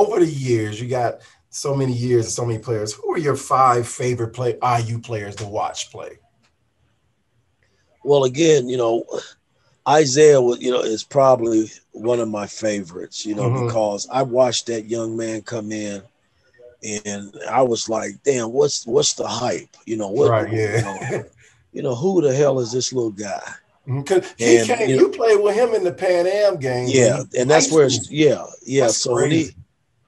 over the years, you got so many years and so many players. Who are your five favorite IU players to watch play? Well, again, you know, Isaiah, you know, is probably one of my favorites, you know, because I watched that young man come in and I was like, damn, what's the hype? You know, what, you know, who the hell is this little guy? Because you played with him in the Pan Am game. Yeah, and that's where it's, so when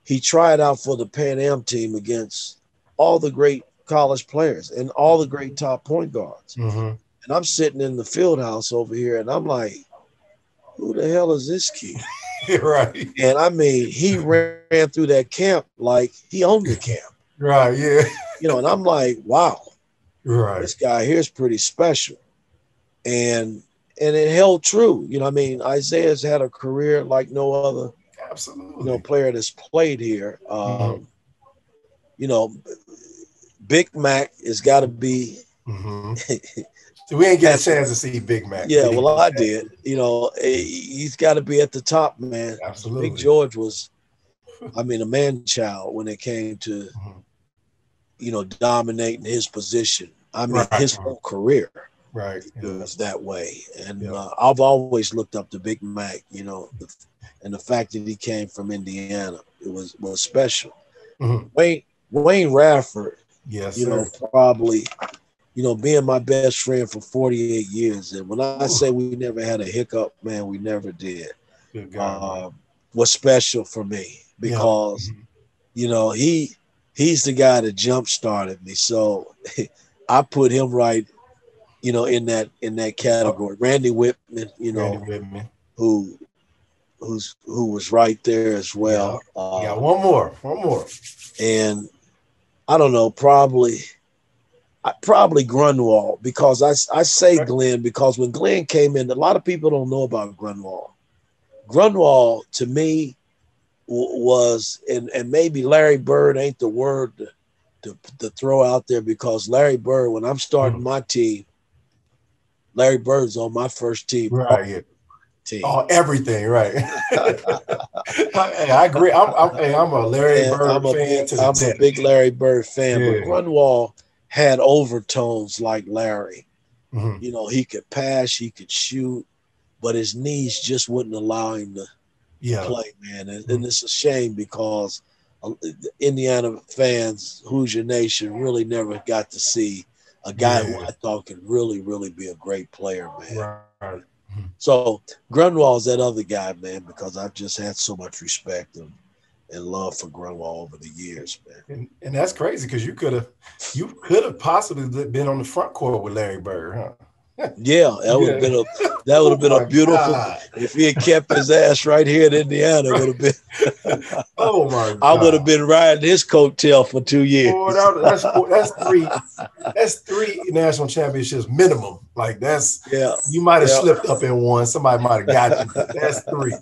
he tried out for the Pan Am team against all the great college players and all the great top point guards. And I'm sitting in the field house over here, and I'm like, who the hell is this kid? Right. And, I mean, he ran through that camp like he owned the camp. Right, yeah. You know, and I'm like, wow. Right. This guy here is pretty special. And it held true. You know, I mean, Isaiah's had a career like no other you know, player that's played here. You know, Big Mac has got to be – we ain't get a chance to see Big Mac. Yeah, well, I did. You know, he's got to be at the top, man. Absolutely. Big George was, I mean, a man-child when it came to, you know, dominating his position. I mean, his whole career. Right. It was that way. And I've always looked up to Big Mac, you know, and the fact that he came from Indiana, it was special. Wayne Radford, you know, probably – you know, being my best friend for 48 years. And when I say we never had a hiccup, man, we never did. Good God. Was special for me because, you know, he's the guy that jump-started me. So I put him right, you know, in that category. Randy Whitman, you know, who was right there as well. Yeah, one more. And I don't know, probably Grunwald, because I say Glenn, because when Glenn came in, a lot of people don't know about Grunwald. Grunwald, to me, was, and maybe Larry Bird ain't the word to throw out there, because Larry Bird, when I'm starting my team, Larry Bird's on my first team. Right. Oh, everything, right. Hey, I agree. I'm a Larry Bird fan to the death. I'm a big Larry Bird fan, but Grunwald had overtones like Larry. You know, he could pass, he could shoot, but his knees just wouldn't allow him to play, man. And it's a shame, because Indiana fans, Hoosier Nation, really never got to see a guy who I thought could really, really be a great player, man. Right. So Grunwald's that other guy, man, because I've just had so much respect and love for Grunwald over the years, man. And that's crazy, because you could have possibly been on the front court with Larry Bird, huh? Yeah, that would have been a beautiful. God. If he had kept his ass right here in Indiana, it would have been. Oh my God! I would have been riding his coattail for 2 years. Boy, that's three. That's three national championships minimum. Like, that's You might have slipped up in one. Somebody might have got you. That's three.